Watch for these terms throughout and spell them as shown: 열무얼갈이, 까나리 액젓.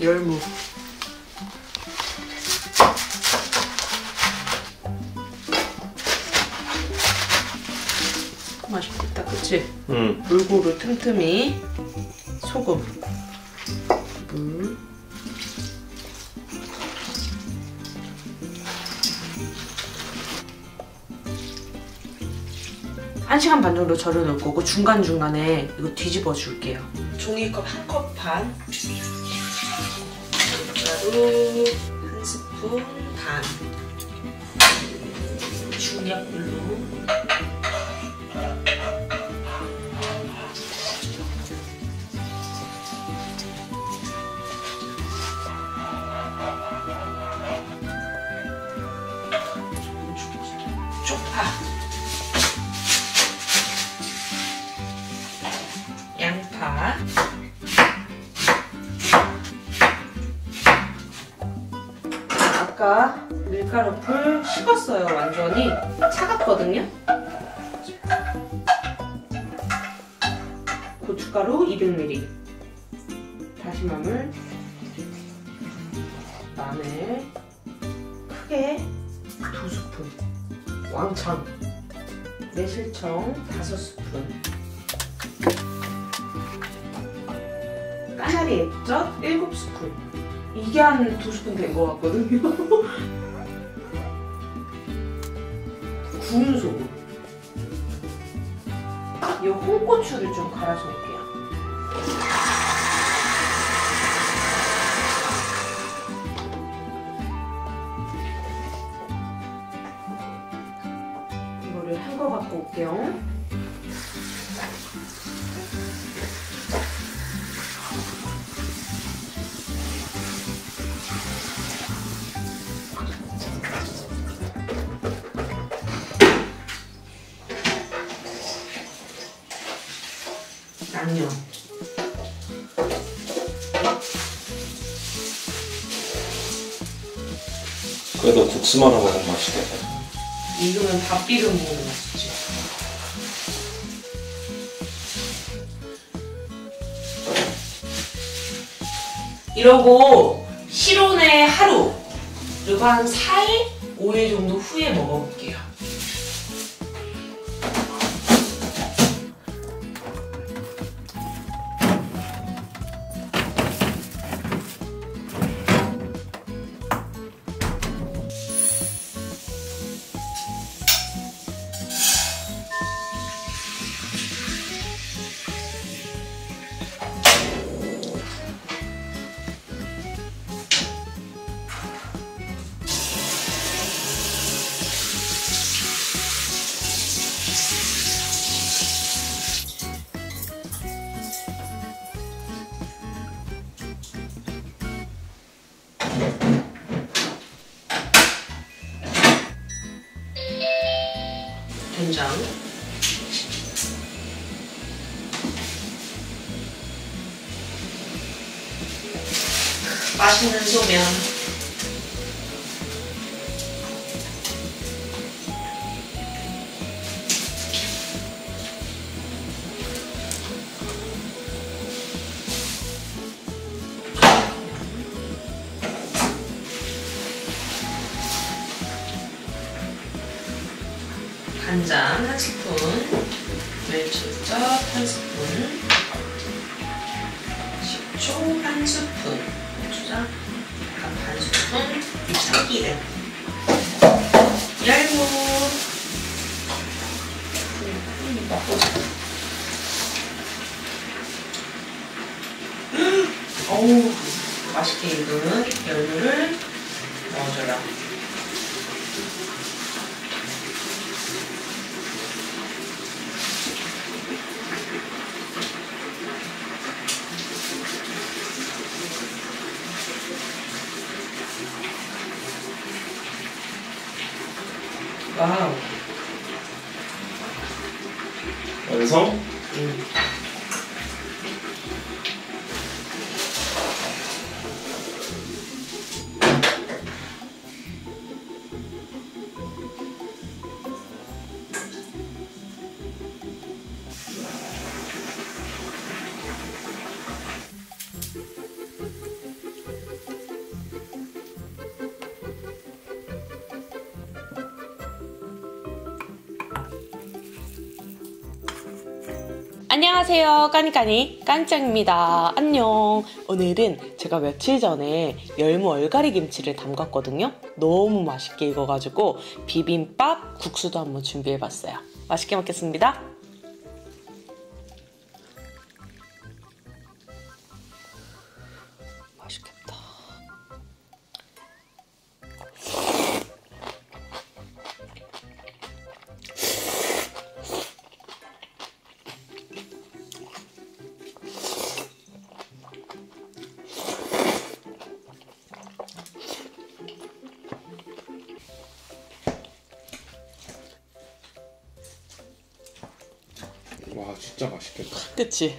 열무. 맛있겠다, 그치? 응. 골고루 틈틈이 소금, 물, 한 시간 반 정도 절여 놓을 거고 중간 중간에 이거 뒤집어 줄게요. 종이컵 한 컵 반, 고춧가루 한 스푼 반, 중약불로. 쪽파, 양파, 아까 밀가루풀 식었어요. 완전히 차갑거든요. 고춧가루 200ml, 다시마물, 마늘 크게 2스푼, 왕창, 매실청 5스푼, 까나리 액젓 7스푼. 이게 한 2스푼 된 것 같거든요. 구운 소금. 이 홍고추를 좀 갈아서 넣을게요. 헹궈 갖고 올게요. 양념. 그래도 국수만 하고 너무 맛있겠다. 익으면 밥 비벼 먹으면 맛있지. 이러고 실온에 하루, 그리고 한 4일? 5일 정도 후에 먹어볼게요. 된장, 맛있는 소면, 간장 1스푼, 멸치젓 1스푼, 식초 1스푼, 고추장 약 1스푼, 참기름, 열무, 어우 맛있게 익은 열무를 넣어줘라. 와우. 완성? 응. 안녕하세요, 까니까니 깐짱입니다. 안녕. 오늘은 제가 며칠 전에 열무 얼갈이 김치를 담갔거든요. 너무 맛있게 익어가지고 비빔밥, 국수도 한번 준비해봤어요. 맛있게 먹겠습니다. 맛있겠다. 와, 진짜 맛있겠다. 그치?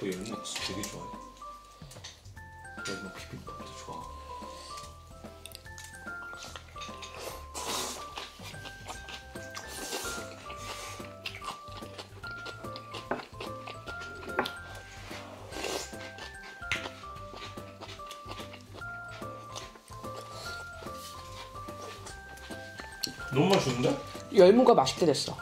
또 열무국수 되게 좋아해. 열무 비빔밥도 좋아. 너무 맛있는데? 열무가 맛있게 됐어.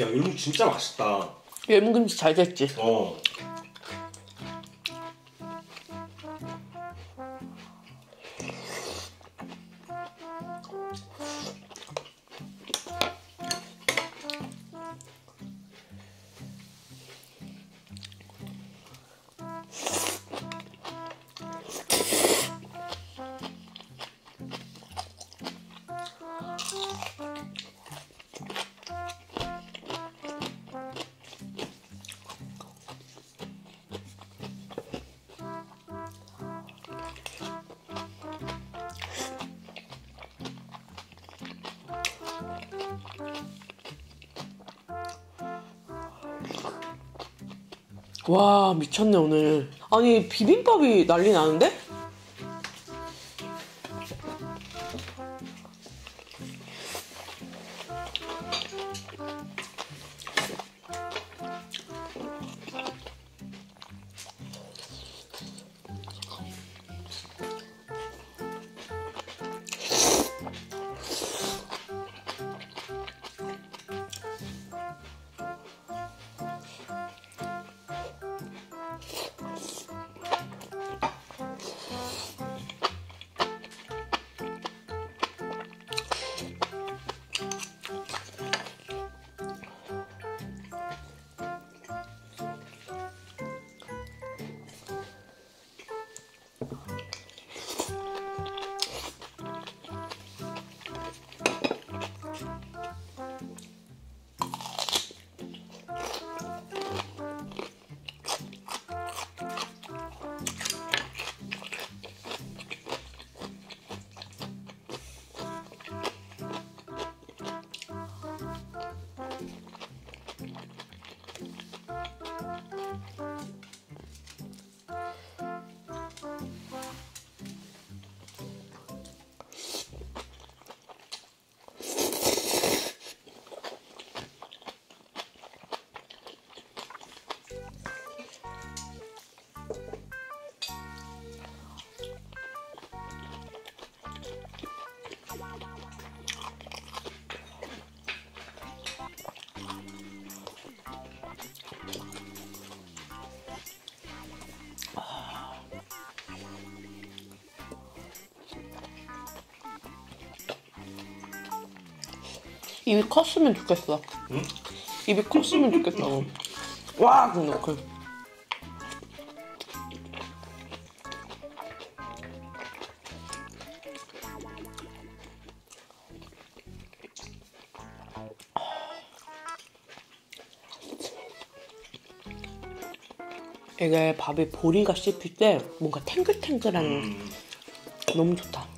야, 열무 진짜 맛있다. 열무김치 잘 됐지? 어. 와, 미쳤네 오늘. 아니, 비빔밥이 난리 나는데? 입이 컸으면 좋겠어. 응? 입이 컸으면 좋겠다고. 와! 근데 그 이게 밥에 보리가 씹힐 때 뭔가 탱글탱글한 너무 좋다.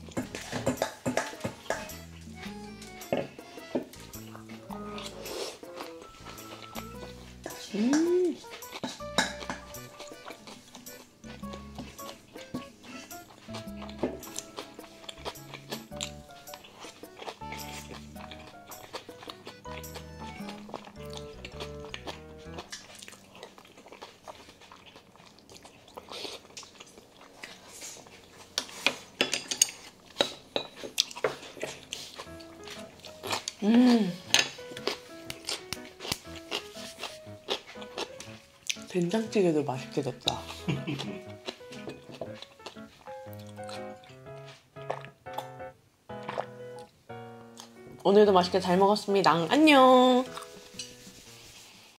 된장찌개도 맛있게 됐다. 오늘도 맛있게 잘 먹었습니다. 안녕.